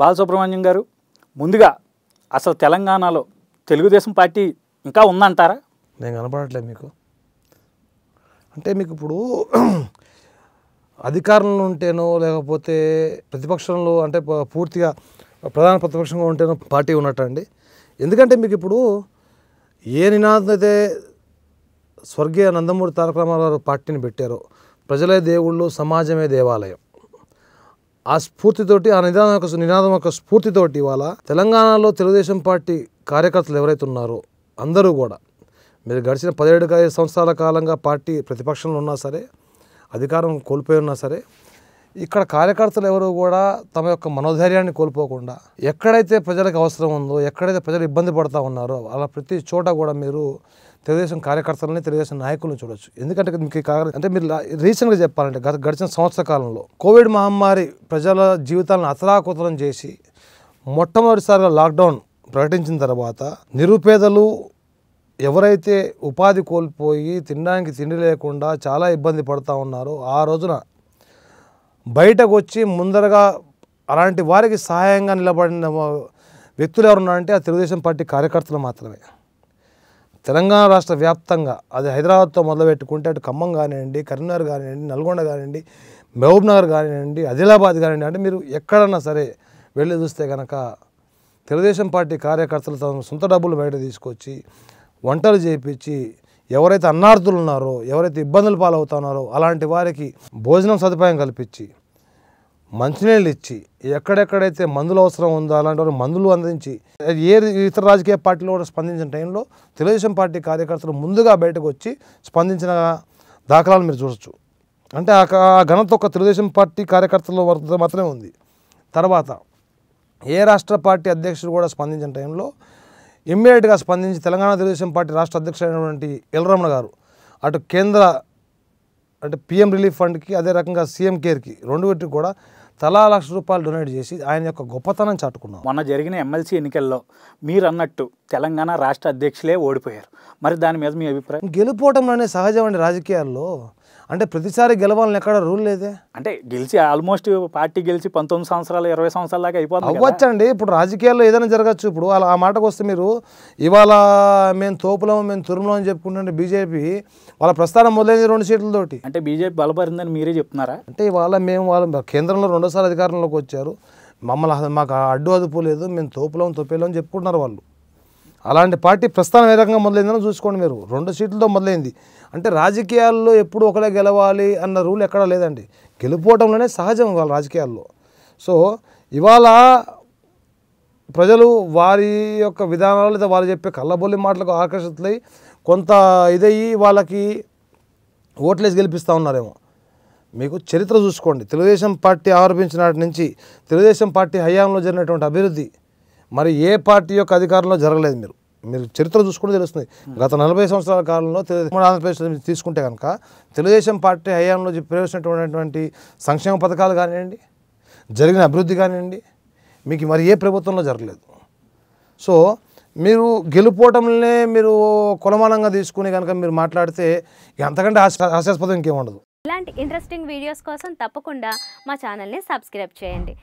బాలసుబ్రహ్మణ్యం గారు, ముందుగా అసలు తెలంగాణలో తెలుగుదేశం పార్టీ ఇంకా ఉందంటారా? నేను కనపడట్లేదు మీకు. అంటే మీకు ఇప్పుడు అధికారంలో ఉంటేనో లేకపోతే ప్రతిపక్షంలో అంటే పూర్తిగా ప్రధాన ప్రతిపక్షంగా ఉంటేనో పార్టీ ఉన్నట్టండి. ఎందుకంటే మీకు ఇప్పుడు ఏ నినాదం అయితే స్వర్గీయ నందమూరి తారక రామారావు పార్టీని పెట్టారో, ప్రజలే దేవుళ్ళు సమాజమే దేవాలయం, ఆ స్ఫూర్తితోటి ఆ నినాదం యొక్క స్ఫూర్తితోటి ఇవాళ తెలంగాణలో తెలుగుదేశం పార్టీ కార్యకర్తలు ఎవరైతే ఉన్నారో అందరూ కూడా మీరు గడిచిన 17 సంవత్సరాల కాలంగా పార్టీ ప్రతిపక్షంలో ఉన్నా సరే, అధికారం కోల్పోయి ఉన్నా సరే, ఇక్కడ కార్యకర్తలు ఎవరు కూడా తమ యొక్క మనోధైర్యాన్ని కోల్పోకుండా ఎక్కడైతే ప్రజలకు అవసరం ఉందో, ఎక్కడైతే ప్రజలు ఇబ్బంది పడుతూ ఉన్నారో అలా ప్రతి చోట కూడా మీరు తెలుగుదేశం కార్యకర్తలని, తెలుగుదేశం నాయకులను చూడొచ్చు. ఎందుకంటే మీకు అంటే మీరు రీసెంట్గా చెప్పాలంటే గడిచిన సంవత్సర కాలంలో కోవిడ్ మహమ్మారి ప్రజల జీవితాలను అతలాకుతలం చేసి మొట్టమొదటిసారిగా లాక్డౌన్ ప్రకటించిన తర్వాత నిరుపేదలు ఎవరైతే ఉపాధి కోల్పోయి తినడానికి తిండి లేకుండా చాలా ఇబ్బంది పడుతూ ఉన్నారో ఆ రోజున బయటకు వచ్చి ముందరగా అలాంటి వారికి సహాయంగా నిలబడిన వ్యక్తులు ఎవరున్నారంటే ఆ తెలుగుదేశం పార్టీ కార్యకర్తలు మాత్రమే. తెలంగాణ రాష్ట్ర వ్యాప్తంగా అది హైదరాబాద్తో మొదలుపెట్టుకుంటే అటు ఖమ్మం కానివ్వండి, కరీంనగర్ కానివ్వండి, నల్గొండ కానివ్వండి, మహబూబ్ నగర్ కానివ్వండి, ఆదిలాబాద్ కానివ్వండి, అంటే మీరు ఎక్కడన్నా సరే వెళ్ళి చూస్తే కనుక తెలుగుదేశం పార్టీ కార్యకర్తలు తమ సొంత డబ్బులు బయట తీసుకొచ్చి వంటలు చేయించి ఎవరైతే అన్నార్థులు ఉన్నారో, ఎవరైతే ఇబ్బందులు పాలవుతున్నారో అలాంటి వారికి భోజనం సదుపాయం కల్పించి, మంచినీళ్ళు ఇచ్చి, ఎక్కడెక్కడైతే మందులు అవసరం ఉందో అలాంటి వారు మందులు అందించి, ఏ ఇతర రాజకీయ పార్టీలో కూడా స్పందించిన టైంలో తెలుగుదేశం పార్టీ కార్యకర్తలు ముందుగా బయటకు వచ్చి స్పందించిన దాఖలాలు మీరు చూడవచ్చు. అంటే ఆ ఘనత ఒక తెలుగుదేశం పార్టీ కార్యకర్తల వద్ద మాత్రమే ఉంది. తర్వాత ఏ రాష్ట్ర పార్టీ అధ్యక్షుడు కూడా స్పందించిన టైంలో ఇమ్మీడియట్గా స్పందించి తెలంగాణ తెలుగుదేశం పార్టీ రాష్ట్ర అధ్యక్షుడైనటువంటి ఎల్రమణ గారు అటు కేంద్ర అంటే పిఎం రిలీఫ్ ఫండ్కి, అదే రకంగా సీఎం కేర్కి రెండుటికి కూడా తలా ₹1,00,000 డొనేట్ చేసి ఆయన యొక్క గొప్పతనం చాటుకున్నాం. మొన్న జరిగిన ఎమ్మెల్సీ ఎన్నికల్లో మీరు అన్నట్టు తెలంగాణ రాష్ట్ర అధ్యక్షులే ఓడిపోయారు. మరి దాని మీద మీ అభిప్రాయం? గెలుపోవటంలోనే సహజం అండి రాజకీయాల్లో. అంటే ప్రతిసారి గెలవాలని ఎక్కడ రూల్ లేదే. అంటే గెలిచి ఆల్మోస్ట్ పార్టీ గెలిచి 19 సంవత్సరాలు 20 సంవత్సరాల దాకా అయిపోతుంది అవ్వచ్చండి. ఇప్పుడు రాజకీయాల్లో ఏదైనా జరగచ్చు. ఇప్పుడు ఆ మాటకు వస్తే మీరు ఇవాళ మేము తోపులం, మేము తురుములం అని చెప్పుకుంటుంటే బీజేపీ వాళ్ళ ప్రస్థానం మొదలైంది 2 సీట్లతోటి. అంటే బీజేపీ బలపడిందని మీరే చెప్తున్నారా? అంటే ఇవాళ వాళ్ళు కేంద్రంలో 2సారి అధికారంలోకి వచ్చారు, మమ్మల్ని మాకు అడ్డు అదుపు లేదు, మేము తోపులం తొప్పేలం అని చెప్పుకుంటున్నారు వాళ్ళు. అలాంటి పార్టీ ప్రస్థానం ఏ రకంగా మొదలైందని చూసుకోండి మీరు. 2 సీట్లతో మొదలైంది. అంటే రాజకీయాల్లో ఎప్పుడు ఒకరే గెలవాలి అన్న రూల్ ఎక్కడా లేదండి. గెలుపోవటంలోనే సహజం వాళ్ళ రాజకీయాల్లో. సో ఇవాళ ప్రజలు వారి యొక్క విధానాలు లేదా వాళ్ళు చెప్పే కళ్ళబొల్లి మాటలకు ఆకర్షితులై కొంత ఇదయ్యి వాళ్ళకి ఓట్లేసి గెలిపిస్తూ ఉన్నారేమో. మీకు చరిత్ర చూసుకోండి, తెలుగుదేశం పార్టీ ఆరోపించిన నాటి నుంచి తెలుగుదేశం పార్టీ హయాంలో జరిగినటువంటి అభివృద్ధి మరి ఏ పార్టీ యొక్క అధికారంలో జరగలేదు. మీరు చరిత్ర చూసుకుంటే తెలుస్తుంది. గత 40 సంవత్సరాల కాలంలో ఆంధ్రప్రదేశ్ తీసుకుంటే కనుక తెలుగుదేశం పార్టీ హయాంలో ప్రవేశించినటువంటి సంక్షేమ పథకాలు కానివ్వండి, జరిగిన అభివృద్ధి కానివ్వండి, మీకు మరి ఏ ప్రభుత్వంలో జరగలేదు. సో మీరు గెలుపోవటంలోనే మీరు కొలమానంగా తీసుకుని కనుక మీరు మాట్లాడితే అంతకంటే హాస్యాస్పదం ఇంకేముండదు. ఇలాంటి ఇంట్రెస్టింగ్ వీడియోస్ కోసం తప్పకుండా మా ఛానల్ని సబ్స్క్రైబ్ చేయండి.